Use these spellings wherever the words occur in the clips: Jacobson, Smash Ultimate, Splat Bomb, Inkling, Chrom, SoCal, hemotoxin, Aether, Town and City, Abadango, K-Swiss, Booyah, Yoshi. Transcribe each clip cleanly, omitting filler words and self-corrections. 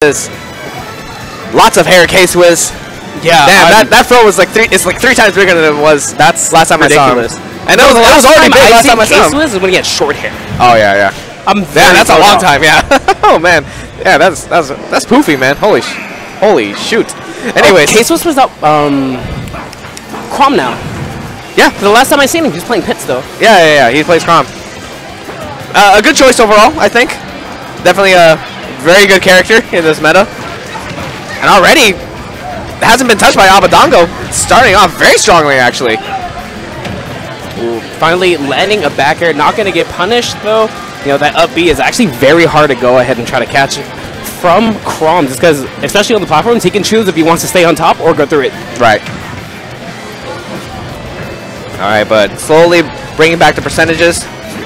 Lots of hair, K-Swiss. Yeah, damn, that throw was like three times bigger than it was. That's last time ridiculous. I saw him. And that was already big last time I saw him. K-Swiss is when he had short hair. Oh yeah, yeah. Damn, that's a long time. Yeah. Oh man. Yeah, that's poofy, man. Holy shoot. Anyways, K-Swiss was up Chrom now. Yeah. The last time I seen him, he was playing Pits though. Yeah, yeah, yeah. He plays Chrom. A good choice overall, I think. Definitely a very good character in this meta. And already hasn't been touched by Abadango. Starting off very strongly, actually. Ooh, finally landing a back air. Not going to get punished, though. You know, that up B is actually very hard to go ahead and try to catch it from Chrom. Just because, especially on the platforms, he can choose if he wants to stay on top or go through it. Right. Alright, but slowly bringing back the percentages.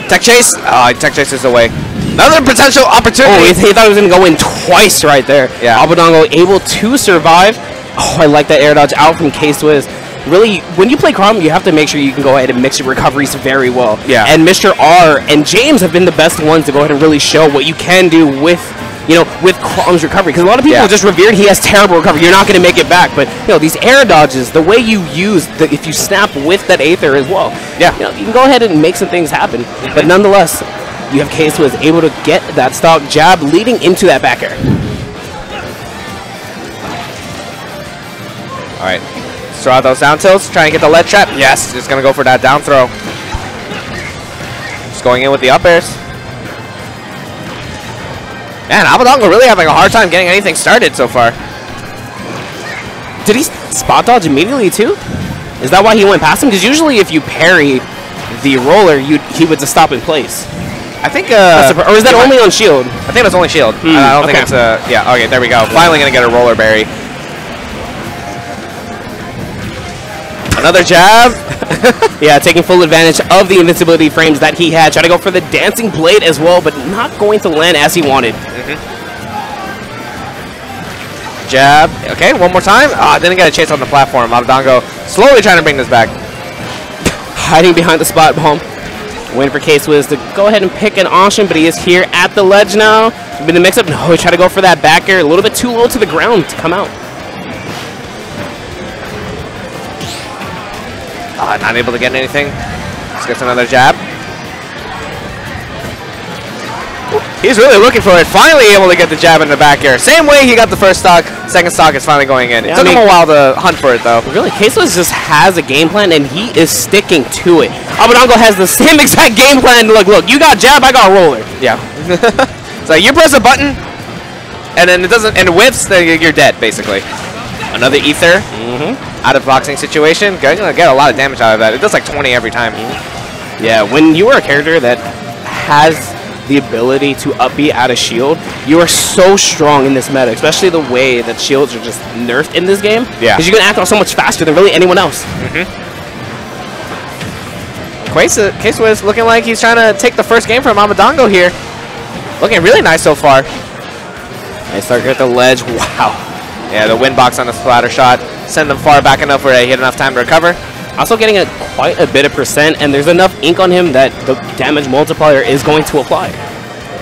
Tech chase. Oh, tech chase is away. Another potential opportunity. Oh, he thought he was going to go in twice right there. Yeah. Abadango able to survive. Oh, I like that air dodge out from K-Swiss. Really, when you play Chrom, you have to make sure you can go ahead and mix your recoveries very well. Yeah. And Mr. R and James have been the best ones to go ahead and really show what you can do with, you know, with Chrom's recovery. Because a lot of people just revered he has terrible recovery. You're not going to make it back. But, you know, these air dodges, the way you use, if you snap with that Aether as well. Yeah. You know, you can go ahead and make some things happen. But nonetheless, you have K-Swiss able to get that stock jab leading into that back air. All right, let's throw out those down tilts, try and get the lead trap. Yes, just gonna go for that down throw. Just going in with the up airs. Man, Abadango really having a hard time getting anything started so far. Did he spot dodge immediately too? Is that why he went past him? Because usually if you parry the roller, he would just stop in place. I think, or is that only on shield? I think that's only shield. I don't think it's, yeah, okay, there we go. Finally gonna get a roller berry. Another jab. Yeah, taking full advantage of the invincibility frames that he had. Trying to go for the dancing blade as well, but not going to land as he wanted. Jab. Okay, one more time. Ah, didn't get a chase on the platform. Abadango slowly trying to bring this back. Hiding behind the spot bomb. Win for K-Swiss to go ahead and pick an option, but he is here at the ledge now. Been the mix-up. No, he tried to go for that back air. A little bit too low to the ground to come out. Not able to get anything. Just gets another jab. He's really looking for it. Finally able to get the jab in the back air. Same way he got the first stock. Second stock is finally going in. Yeah, it took him a while to hunt for it, though. Really, K-Swiss just has a game plan, and he is sticking to it. Abadango has the same exact game plan. Look, you got jab, I got roller. Yeah. So you press a button, and then it doesn't, and it whips, then you're dead, basically. Another Aether. Out of boxing situation. You're going to get a lot of damage out of that. It does like 20 every time. Yeah, when you are a character that has the ability to up B out of shield, you are so strong in this meta, especially the way that shields are just nerfed in this game. Yeah. Because you can act on so much faster than really anyone else. K-Swiss looking like he's trying to take the first game from Abadango here. Looking really nice so far. Nice start at the ledge. Wow. Yeah, the wind box on the splatter shot. Send him far back enough where he had enough time to recover. Also getting quite a bit of percent, and there's enough ink on him that the damage multiplier is going to apply.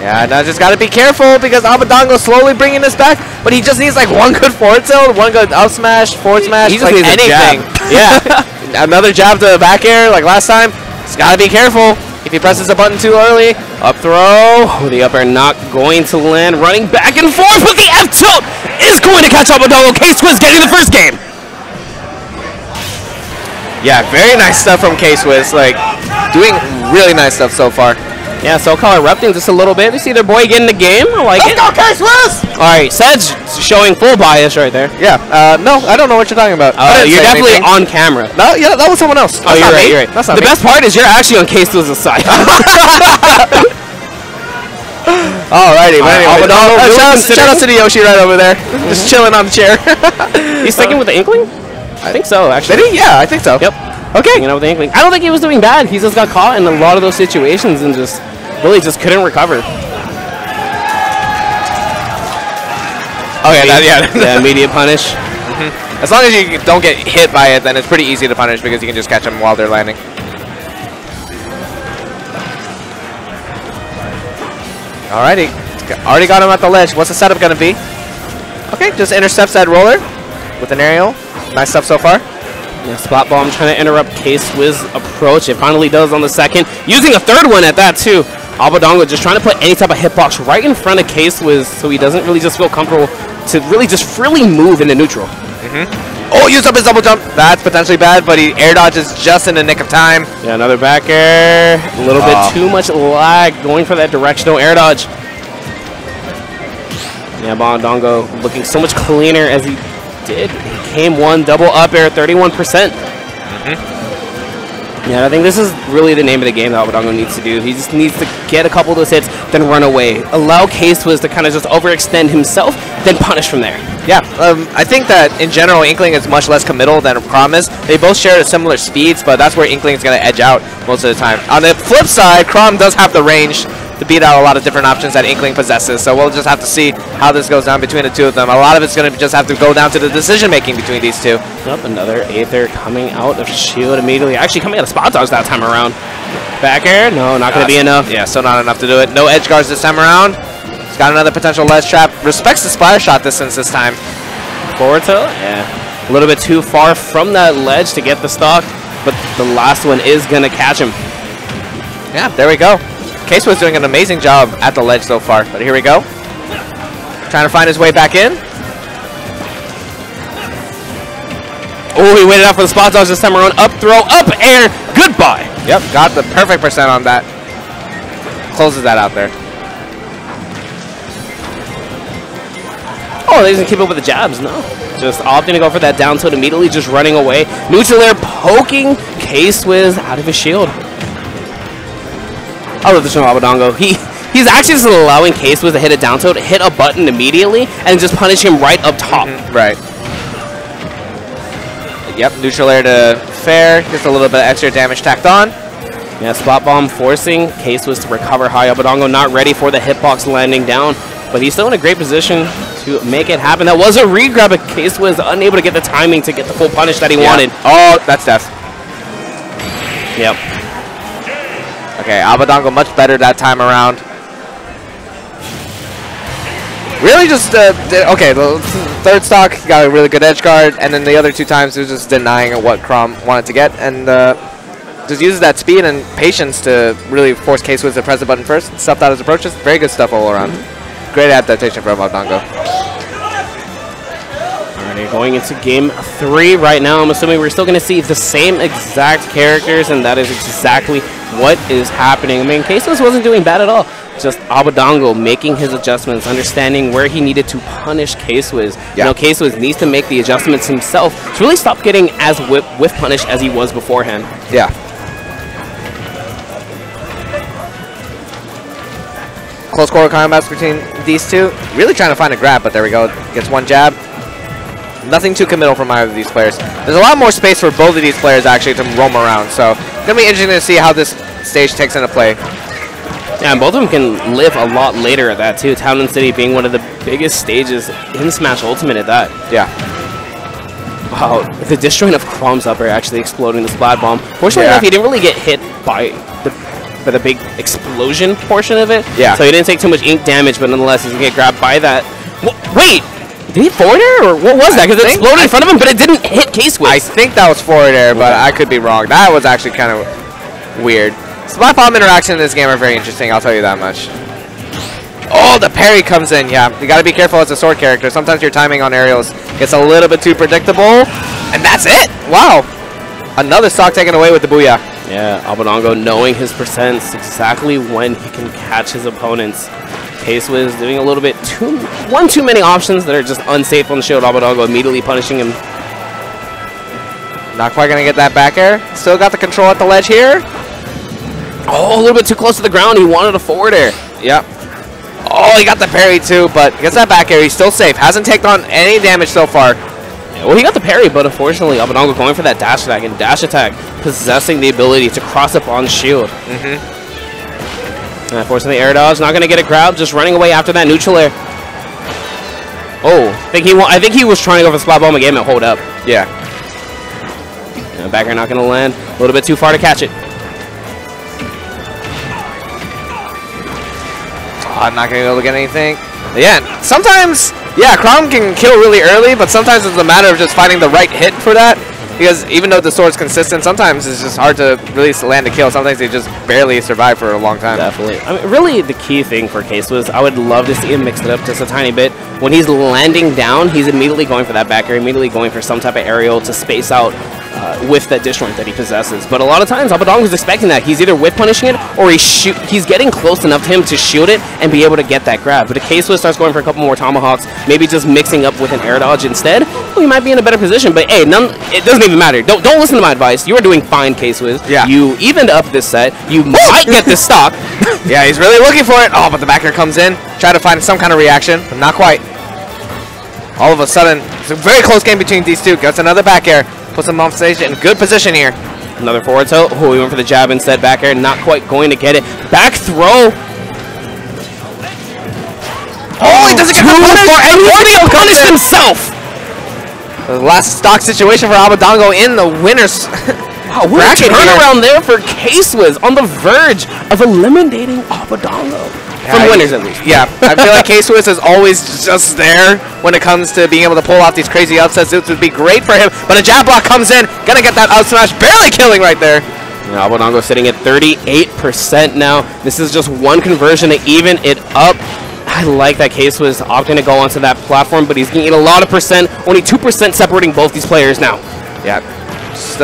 Yeah, now just got to be careful because Abadango slowly bringing this back, but he just needs like one good forward tilt, one good up smash, forward smash, he just like needs anything. Yeah, another jab to the back air like last time. Just got to be careful. If he presses a button too early, up throw. Oh, the up air not going to land. Running back and forth with the F tilt is going to catch Abadango. K-Swiss getting the first game. Yeah, very nice stuff from K-Swiss, like, doing really nice stuff so far. Yeah, SoCal erupting just a little bit. You see their boy getting the game. I like it. Let's go, K-Swiss! All right, Sed's showing full bias right there. Yeah, no, I don't know what you're talking about. You're definitely on camera. No, yeah, that was someone else. Oh, you're right, you're right. That's not me. The best part is you're actually on K-Swiss's side. Alrighty, but anyway, shout out to the Yoshi right over there. Just chilling on the chair. He's sticking with the Inkling? I think so, actually. Did he? Yeah, I think so. Yep. Okay. You know, with the Inkling. I don't think he was doing bad. He just got caught in a lot of those situations and just really just couldn't recover. Okay, yeah, immediate punish. As long as you don't get hit by it, then it's pretty easy to punish because you can just catch them while they're landing. Alrighty. Already got him at the ledge. What's the setup going to be? Okay, just intercepts that roller with an aerial. Nice stuff so far. Yeah, Splat Bomb trying to interrupt K-Swiss approach. It finally does on the second. Using a third one at that, too. Abadango just trying to put any type of hitbox right in front of K-Swiss so he doesn't really just feel comfortable to really just freely move into neutral. Oh, used up his double jump. That's potentially bad, but he air dodges just in the nick of time. Yeah, another back air. A little bit too much lag going for that directional air dodge. Yeah, Abadango looking so much cleaner as he did. Came one, double up air, 31%. Yeah, I think this is really the name of the game that Abadango needs to do. He just needs to get a couple of those hits, then run away. Allow K-Swiss to kind of just overextend himself, then punish from there. Yeah, I think that in general, Inkling is much less committal than Promise. They both share similar speeds, but that's where Inkling is going to edge out most of the time. On the flip side, Chrom does have the range to beat out a lot of different options that Inkling possesses. So we'll just have to see how this goes down between the two of them. A lot of it's going to just have to go down to the decision-making between these two. Yep, another Aether coming out of shield immediately. Actually coming out of spot dodge that time around. Back air? No, not going to be enough. Yeah, so not enough to do it. No edge guards this time around. He's got another potential ledge trap. Respects the splatter shot distance this time. Forward tilt? Yeah. A little bit too far from that ledge to get the stock, but the last one is going to catch him. Yeah, there we go. K-Swiss doing an amazing job at the ledge so far, but here we go. Trying to find his way back in. Oh, he waited out for the spot dodge this time around. Up throw, up air, goodbye. Yep, got the perfect percent on that. Closes that out there. Oh, they didn't keep up with the jabs, no. Just opting to go for that down tilt immediately, just running away. Neutral air poking K-Swiss out of his shield. I love this from Abadango. He's actually just allowing K-Swiss to hit a down tilt, hit a button immediately, and just punish him right up top. Right. Yep, neutral air to fair. Just a little bit of extra damage tacked on. Yeah, Splat Bomb forcing K-Swiss to recover high. Abadango not ready for the hitbox landing down, but he's still in a great position to make it happen. That was a re-grab, but K-Swiss unable to get the timing to get the full punish that he wanted. Oh, that's death. Yep. Okay, Abadango much better that time around. Really just, okay, the third stock, he got a really good edge guard, and then the other two times he was just denying what Chrom wanted to get, and just uses that speed and patience to really force K-Swiss to press the button first, stuffed out his approaches. Very good stuff all around. Great adaptation from Abadango. Alrighty, going into game three right now, I'm assuming we're still going to see the same exact characters, and that is exactly what is happening. I mean, K-Swiss wasn't doing bad at all. Just Abadango making his adjustments, understanding where he needed to punish K-Swiss. You know, K-Swiss needs to make the adjustments himself to really stop getting as whiff punished as he was beforehand. Yeah. Close quarter combats between these two. Really trying to find a grab, but there we go. Gets one jab. Nothing too committal from either of these players. There's a lot more space for both of these players, actually, to roam around. So it's going to be interesting to see how this stage takes into play. Yeah, and both of them can live a lot later at that, too. Town and City being one of the biggest stages in Smash Ultimate at that. Yeah. Wow, the disjoint of Chrom's upper actually exploding the Splat Bomb. Fortunately enough, he didn't really get hit by the big explosion portion of it. Yeah. So he didn't take too much ink damage, but nonetheless, he's going to get grabbed by that. Wait! Did he forward air, or what was that? Because it exploded in front of him, but it didn't hit K-Swiss. I think that was forward air, but I could be wrong. That was actually kind of weird. Splat Bomb interactions in this game are very interesting, I'll tell you that much. Oh, the parry comes in, yeah. You gotta be careful as a sword character. Sometimes your timing on aerials gets a little bit too predictable, and that's it! Wow! Another stock taken away with the Booyah. Yeah, Abadango knowing his percents, exactly when he can catch his opponents. K-Swiss doing a little bit too many options that are just unsafe on the shield. Abadango immediately punishing him. Not quite gonna get that back air. Still got the control at the ledge here. Oh, a little bit too close to the ground. He wanted a forward air. Yep. Oh, he got the parry too, but gets that back air. He's still safe. Hasn't taken on any damage so far. Yeah, well, he got the parry, but unfortunately, Abadango going for that dash attack, and dash attack possessing the ability to cross up on shield. Forcing the air dodge, not going to get a grab, just running away after that neutral air. Oh, I think he was trying to go for the Splat Bomb again and hold up. Yeah. Back air not going to land. A little bit too far to catch it. I'm not going to be able to get anything. Yeah, sometimes Yeah, Chrom can kill really early, but sometimes it's a matter of just finding the right hit for that. Because even though the sword's consistent, sometimes it's just hard to really land a kill. Sometimes they just barely survive for a long time. Definitely. I mean, really, the key thing for K-Swiss was I would love to see him mix it up just a tiny bit. When he's landing down, he's immediately going for that back air, immediately going for some type of aerial to space out with that dish link that he possesses. But a lot of times, Abadango's expecting that. He's either whip punishing it, or he's getting close enough to him to shield it and be able to get that grab. But if K-Swiss starts going for a couple more tomahawks, maybe just mixing up with an air dodge instead, well, he might be in a better position. But hey, it doesn't even matter. Don't listen to my advice. You are doing fine, K-Swiss. Yeah. You evened up this set. You might get this stock. Yeah, he's really looking for it. Oh, but the back air comes in. Try to find some kind of reaction, but not quite. All of a sudden, it's a very close game between these two. Gets another back air. Puts him off stage in good position here. Another forward tilt. Oh, he went for the jab instead. Back air, not quite going to get it. Back throw. Oh, he doesn't get the punish. And he's going to punish himself. The last stock situation for Abadango in the winners. Wow, what a turnaround there for K-Swiss on the verge of eliminating Abadango. From winners, at least. Yeah, I feel like K-Swiss is always just there when it comes to being able to pull off these crazy upsets. This would be great for him, but a jab block comes in. Gonna get that out smash, barely killing right there. Now, Abadango sitting at 38% now. This is just one conversion to even it up. I like that K-Swiss opting to go onto that platform, but he's getting a lot of percent. Only 2% separating both these players now. Yeah, just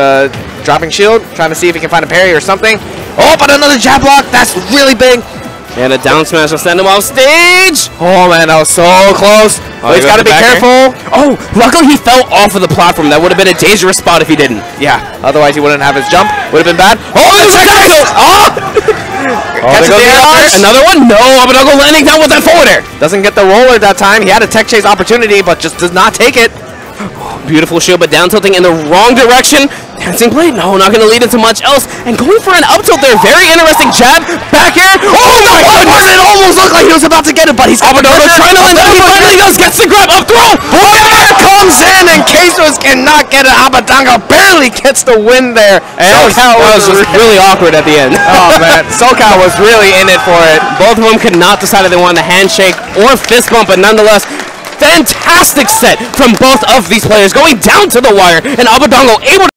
dropping shield, trying to see if he can find a parry or something. Oh, but another jab block. That's really big. And a down smash will send him off stage! Oh man, that was so close! Oh, he's gotta be careful! Oh, luckily he fell off of the platform. That would have been a dangerous spot if he didn't. Yeah, otherwise he wouldn't have his jump. Would have been bad. Oh, there's a kill! Oh! Another one? No, Abadango landing down with that forward air! Doesn't get the roller that time. He had a tech chase opportunity, but just does not take it. Oh, beautiful shield, but down tilting in the wrong direction. Dancing blade, no, not going to lead into much else. And going for an up tilt there, very interesting jab. Back air. Oh, my goodness! It almost looked like he was about to get it, but he's Abadango trying to land. He finally does, gets the grab, up throw. Booyah comes in, and K-Swiss cannot get it. Abadango barely gets the win there. And that was really awkward at the end. Oh man, SoCal was really in it for it. Both of them could not decide if they wanted a handshake or fist bump, but nonetheless. Fantastic set from both of these players, going down to the wire, and Abadango able to